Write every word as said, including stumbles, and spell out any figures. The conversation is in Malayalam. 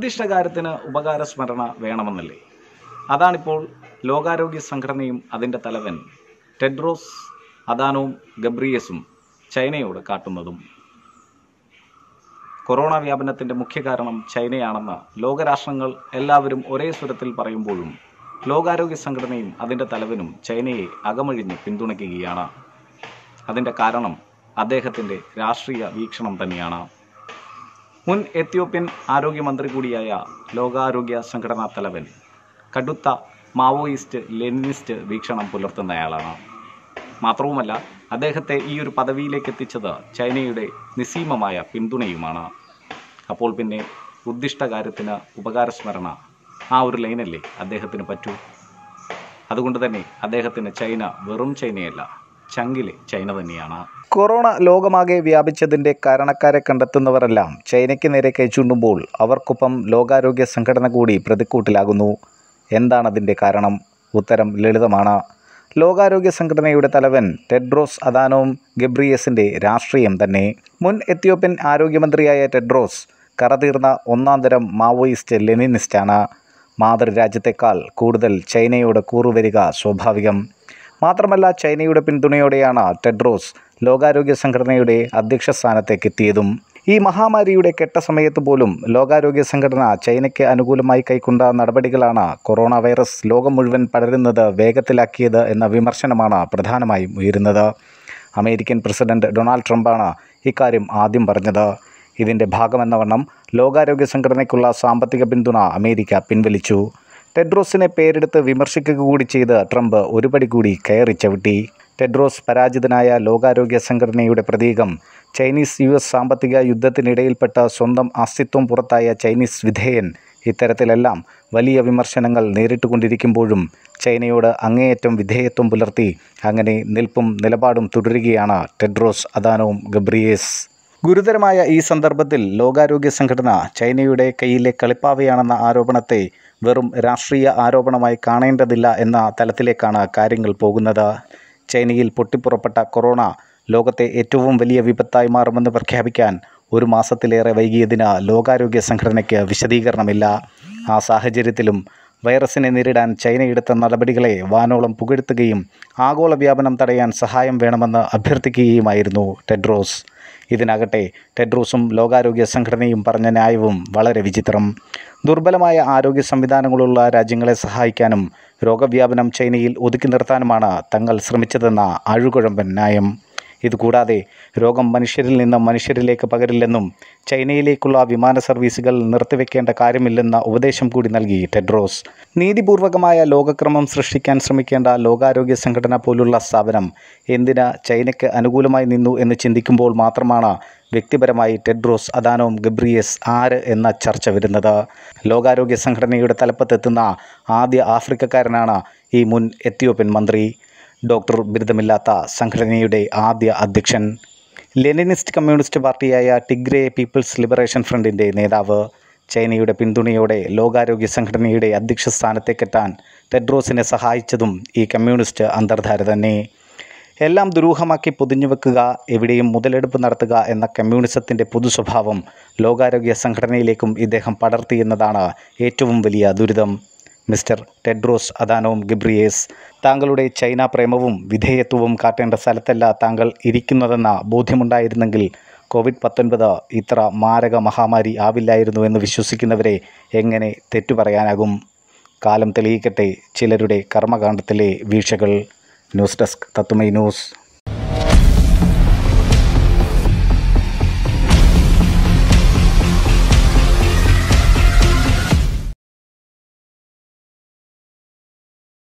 നിർദ്ദിഷ്ട കാര്യത്തിന് ഉപകാരസ്മരണ വേണമെന്നല്ലേ? അതാണിപ്പോൾ ലോകാരോഗ്യ സംഘടനയും അതിൻ്റെ തലവൻ ടെഡ്രോസ് അദാനോം ഗബ്രിയസും ചൈനയോട് കാട്ടുന്നതും. കൊറോണ വ്യാപനത്തിൻ്റെ മുഖ്യ കാരണം ചൈനയാണെന്ന് ലോകരാഷ്ട്രങ്ങൾ എല്ലാവരും ഒരേ സ്വരത്തിൽ പറയുമ്പോഴും ലോകാരോഗ്യ സംഘടനയും അതിൻ്റെ തലവനും ചൈനയെ അകമഴിഞ്ഞ് പിന്തുണയ്ക്കുകയാണ്. അതിൻ്റെ കാരണം അദ്ദേഹത്തിൻ്റെ രാഷ്ട്രീയ വീക്ഷണം തന്നെയാണ്. മുൻ എത്യോപ്യൻ ആരോഗ്യമന്ത്രി കൂടിയായ ലോകാരോഗ്യ സംഘടനാ തലവൻ കടുത്ത മാവോയിസ്റ്റ് ലെനിനിസ്റ്റ് വീക്ഷണം പുലർത്തുന്നയാളാണ്. മാത്രവുമല്ല അദ്ദേഹത്തെ ഈ ഒരു പദവിയിലേക്ക് എത്തിച്ചത് ചൈനയുടെ നിസ്സീമമായ പിന്തുണയുമാണ്. അപ്പോൾ പിന്നെ ഉദ്ദിഷ്ട കാര്യത്തിന് ഉപകാരസ്മരണ ആ ഒരു ലൈനല്ലേ അദ്ദേഹത്തിന് പറ്റൂ? അതുകൊണ്ട് തന്നെ അദ്ദേഹത്തിന് ചൈന വെറും ചൈനയല്ല, ചങ്കിലെ ചൈന തന്നെയാണ്. കൊറോണ ലോകമാകെ വ്യാപിച്ചതിൻ്റെ കാരണക്കാരെ കണ്ടെത്തുന്നവരെല്ലാം ചൈനയ്ക്ക് നേരെ കൈചൂണ്ടുമ്പോൾ അവർക്കൊപ്പം ലോകാരോഗ്യ സംഘടന കൂടി പ്രതിക്കൂട്ടിലാകുന്നു. എന്താണതിൻ്റെ കാരണം? ഉത്തരം ലളിതമാണ്. ലോകാരോഗ്യ സംഘടനയുടെ തലവൻ ടെഡ്രോസ് അദാനോം ഗബ്രിയസിൻ്റെ രാഷ്ട്രീയം തന്നെ. മുൻ എത്യോപ്യൻ ആരോഗ്യമന്ത്രിയായ ടെഡ്രോസ് കറതീർന്ന ഒന്നാം തരം മാവോയിസ്റ്റ് ലെനിനിസ്റ്റാണ്. മാതൃരാജ്യത്തെക്കാൾ കൂടുതൽ ചൈനയോട് കൂറുവരിക സ്വാഭാവികം. മാത്രമല്ല, ചൈനയുടെ പിന്തുണയോടെയാണ് ടെഡ്രോസ് ലോകാരോഗ്യ സംഘടനയുടെ അധ്യക്ഷ സ്ഥാനത്തേക്കെത്തിയതും. ഈ മഹാമാരിയുടെ കെട്ട സമയത്ത് പോലും ലോകാരോഗ്യ സംഘടന ചൈനയ്ക്ക് അനുകൂലമായി കൈക്കൊണ്ട നടപടികളാണ് കൊറോണ വൈറസ് ലോകം മുഴുവൻ പടരുന്നത് വേഗത്തിലാക്കിയത് എന്ന വിമർശനമാണ് പ്രധാനമായും ഉയരുന്നത്. അമേരിക്കൻ പ്രസിഡന്റ് ഡൊണാൾഡ് ട്രംപാണ് ഇക്കാര്യം ആദ്യം പറഞ്ഞത്. ഇതിൻ്റെ ഭാഗമെന്നവണ്ണം ലോകാരോഗ്യ സംഘടനയ്ക്കുള്ള സാമ്പത്തിക പിന്തുണ അമേരിക്ക പിൻവലിച്ചു. ടെഡ്രോസിനെ പേരെടുത്ത് വിമർശിക്കുക കൂടി ചെയ്ത് ട്രംപ് ഒരുപടി കൂടി കയറി ചവിട്ടി. ടെഡ്രോസ് പരാജിതനായ ലോകാരോഗ്യ സംഘടനയുടെ പ്രതീകം ചൈനീസ് യു എസ് സാമ്പത്തിക യുദ്ധത്തിനിടയിൽപ്പെട്ട സ്വന്തം അസ്തിത്വം പുറത്തായ ചൈനീസ് വിധേയൻ ഇത്തരത്തിലെല്ലാം വലിയ വിമർശനങ്ങൾ നേരിട്ടുകൊണ്ടിരിക്കുമ്പോഴും ചൈനയോട് അങ്ങേയറ്റം വിധേയത്വം പുലർത്തി അങ്ങനെ നിൽപ്പും നിലപാടും തുടരുകയാണ് ടെഡ്രോസ് അദാനോം ഗബ്രിയേസ്. ഗുരുതരമായ ഈ സന്ദർഭത്തിൽ ലോകാരോഗ്യ സംഘടന ചൈനയുടെ കയ്യിലെ കളിപ്പാവയാണെന്ന ആരോപണത്തെ വെറും രാഷ്ട്രീയ ആരോപണമായി കാണേണ്ടതില്ല എന്ന തലത്തിലേക്കാണ് കാര്യങ്ങൾ പോകുന്നത്. ചൈനയിൽ പൊട്ടിപ്പുറപ്പെട്ട കൊറോണ ലോകത്തെ ഏറ്റവും വലിയ വിപത്തായി മാറുമെന്ന് പ്രഖ്യാപിക്കാൻ ഒരു മാസത്തിലേറെ വൈകിയതിന് ലോകാരോഗ്യ സംഘടനയ്ക്ക് വിശദീകരണമില്ല. ആ സാഹചര്യത്തിലും വൈറസിനെ നേരിടാൻ ചൈനയെടുത്ത നടപടികളെ വാനോളം പുകഴ്ത്തുകയും ആഗോള വ്യാപനം തടയാൻ സഹായം വേണമെന്ന് അഭ്യർത്ഥിക്കുകയുമായിരുന്നു ടെഡ്രോസ്. ഇതിനാകട്ടെ ടെഡ്രോസും ലോകാരോഗ്യ സംഘടനയും പറഞ്ഞ ന്യായവും വളരെ വിചിത്രം. ദുർബലമായ ആരോഗ്യ സംവിധാനങ്ങളുള്ള രാജ്യങ്ങളെ സഹായിക്കാനും രോഗവ്യാപനം ചൈനയിൽ ഒതുക്കി നിർത്താനുമാണ് തങ്ങൾ ശ്രമിച്ചതെന്ന ആഴുകുഴമ്പൻ ന്യായം. ഇതുകൂടാതെ രോഗം മനുഷ്യരിൽ നിന്ന് മനുഷ്യരിലേക്ക് പകരില്ലെന്നും ചൈനയിലേക്കുള്ള വിമാന സർവീസുകൾ നിർത്തിവെക്കേണ്ട കാര്യമില്ലെന്ന ഉപദേശം കൂടി നൽകി ടെഡ്രോസ്. നീതിപൂർവകമായ ലോകക്രമം സൃഷ്ടിക്കാൻ ശ്രമിക്കേണ്ട ലോകാരോഗ്യ സംഘടന പോലുള്ള സ്ഥാപനം എന്തിന് ചൈനയ്ക്ക് അനുകൂലമായി നിന്നു എന്ന് ചിന്തിക്കുമ്പോൾ മാത്രമാണ് വ്യക്തിപരമായി ടെഡ്രോസ് അദാനോം ഗബ്രിയേസ് ആര് എന്ന ചർച്ച വരുന്നത്. ലോകാരോഗ്യ സംഘടനയുടെ തലപ്പത്തെത്തുന്ന ആദ്യ ആഫ്രിക്കക്കാരനാണ് ഈ മുൻ എത്യോപ്യൻ മന്ത്രി, ഡോക്ടർ ബിരുദമില്ലാത്ത സംഘടനയുടെ ആദ്യ അധ്യക്ഷൻ, ലെനിനിസ്റ്റ് കമ്മ്യൂണിസ്റ്റ് പാർട്ടിയായ ടിഗ്രേ പീപ്പിൾസ് ലിബറേഷൻ ഫ്രണ്ടിൻ്റെ നേതാവ്. ചൈനയുടെ പിന്തുണയോടെ ലോകാരോഗ്യ സംഘടനയുടെ അധ്യക്ഷ സ്ഥാനത്തേക്കെത്താൻ ടെഡ്രോസിനെ സഹായിച്ചതും ഈ കമ്മ്യൂണിസ്റ്റ് അന്തർധാര തന്നെ. എല്ലാം ദുരൂഹമാക്കി പൊതിഞ്ഞുവെക്കുക, എവിടെയും മുതലെടുപ്പ് നടത്തുക എന്ന കമ്മ്യൂണിസത്തിൻ്റെ പൊതു സ്വഭാവം ലോകാരോഗ്യ സംഘടനയിലേക്കും ഇദ്ദേഹം പടർത്തിയെന്നതാണ് ഏറ്റവും വലിയ ദുരിതം. മിസ്റ്റർ ടെഡ്രോസ് അദാനോം ഗബ്രിയേസ്, താങ്കളുടെ ചൈന പ്രേമവും വിധേയത്വവും കാട്ടേണ്ട സ്ഥലത്തല്ല താങ്കൾ ഇരിക്കുന്നതെന്ന ബോധ്യമുണ്ടായിരുന്നെങ്കിൽ കോവിഡ് പത്തൊൻപത് ഇത്ര മാരക മഹാമാരി ആവില്ലായിരുന്നു എന്ന് വിശ്വസിക്കുന്നവരെ എങ്ങനെ തെറ്റു പറയാനാകും? കാലം തെളിയിക്കട്ടെ ചിലരുടെ കർമ്മകാണ്ഡത്തിലെ വീഴ്ചകൾ. News desk Tatwamayi news.